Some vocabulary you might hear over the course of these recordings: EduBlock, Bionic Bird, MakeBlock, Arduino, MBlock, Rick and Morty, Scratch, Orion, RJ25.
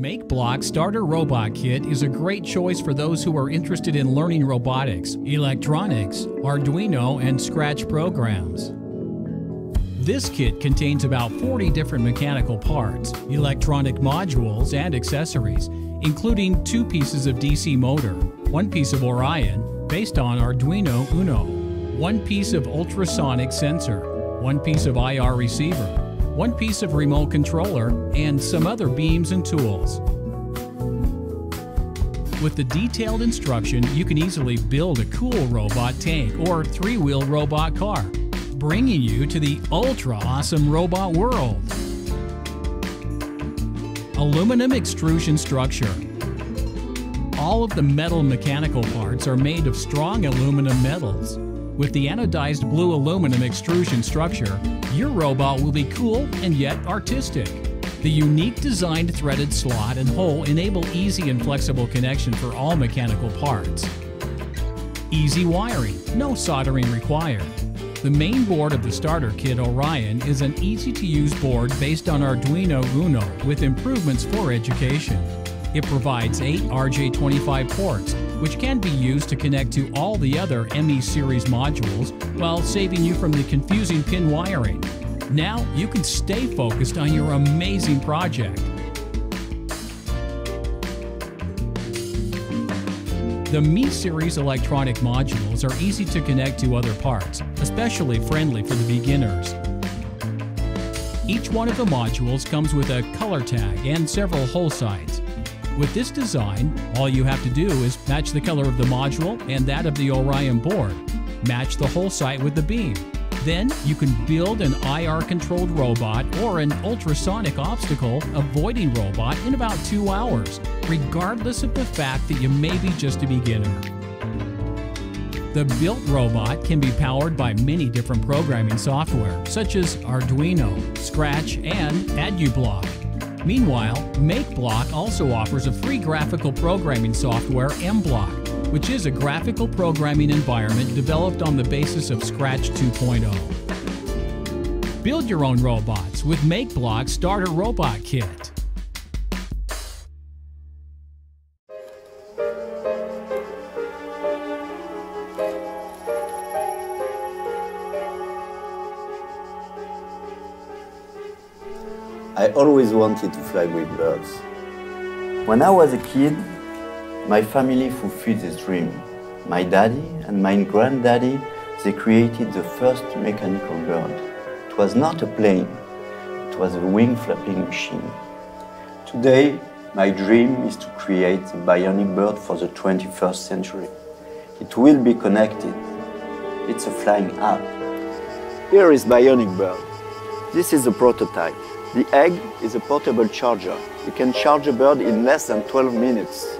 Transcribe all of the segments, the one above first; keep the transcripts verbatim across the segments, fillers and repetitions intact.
MakeBlock Starter Robot Kit is a great choice for those who are interested in learning robotics, electronics, Arduino, and Scratch programs. This kit contains about forty different mechanical parts, electronic modules, and accessories, including two pieces of D C motor, one piece of Orion based on Arduino Uno, one piece of ultrasonic sensor, one piece of I R receiver, one piece of remote controller, and some other beams and tools. With the detailed instruction, you can easily build a cool robot tank or three-wheel robot car, bringing you to the ultra-awesome robot world. Aluminum extrusion structure. All of the metal mechanical parts are made of strong aluminum metals. With the anodized blue aluminum extrusion structure, your robot will be cool and yet artistic. The unique designed threaded slot and hole enable easy and flexible connection for all mechanical parts. Easy wiring, no soldering required. The main board of the starter kit Orion is an easy-to-use board based on Arduino Uno with improvements for education. It provides eight R J twenty-five ports, which can be used to connect to all the other M E series modules while saving you from the confusing pin wiring. Now you can stay focused on your amazing project. The M E series electronic modules are easy to connect to other parts, especially friendly for the beginners. Each one of the modules comes with a color tag and several hole sides. With this design, all you have to do is match the color of the module and that of the Orion board. Match the hole site with the beam. Then you can build an I R-controlled robot or an ultrasonic obstacle avoiding robot in about two hours, regardless of the fact that you may be just a beginner. The built robot can be powered by many different programming software, such as Arduino, Scratch, and EduBlock. Meanwhile, MakeBlock also offers a free graphical programming software, MBlock, which is a graphical programming environment developed on the basis of Scratch two point oh. Build your own robots with MakeBlock Starter Robot Kit. I always wanted to fly with birds. When I was a kid, my family fulfilled this dream. My daddy and my granddaddy, they created the first mechanical bird. It was not a plane, it was a wing flapping machine. Today, my dream is to create the bionic bird for the twenty-first century. It will be connected. It's a flying app. Here is bionic bird. This is a prototype. The egg is a portable charger. You can charge a bird in less than twelve minutes.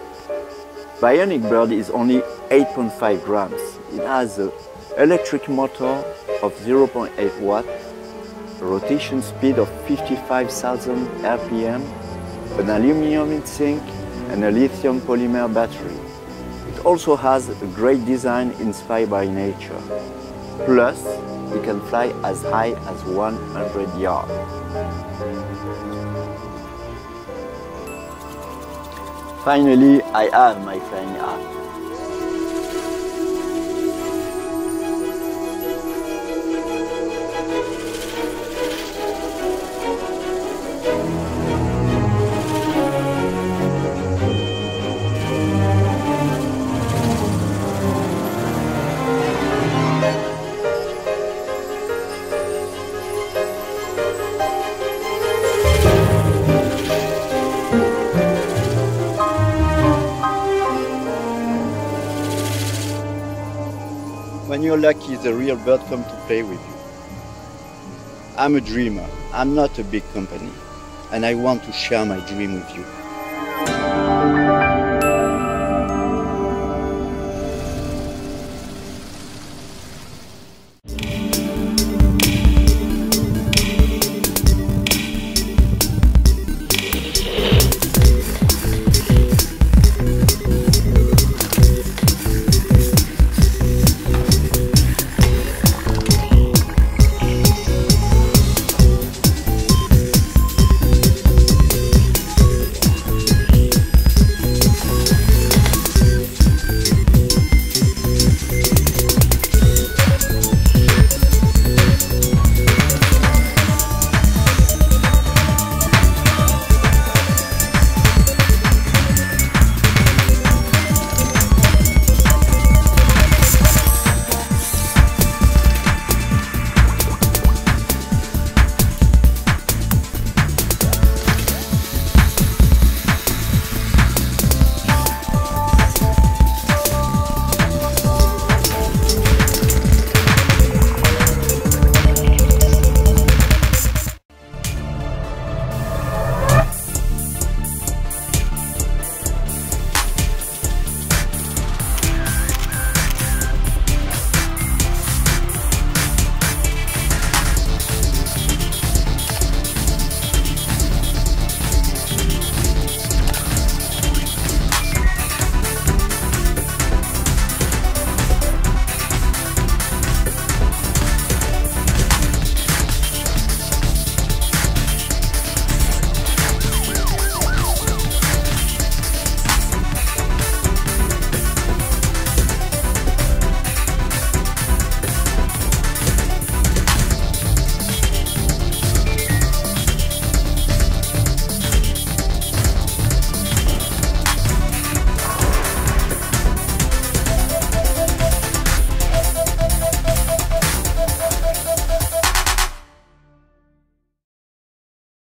Bionic Bird is only eight point five grams. It has a electric motor of zero point eight watt, rotation speed of fifty-five thousand R P M, an aluminum heat sink and a lithium polymer battery. It also has a great design inspired by nature. Plus, it can fly as high as one hundred yards. Finally, I have my flying app. When you're lucky, the real bird comes to play with you. I'm a dreamer. I'm not a big company. And I want to share my dream with you.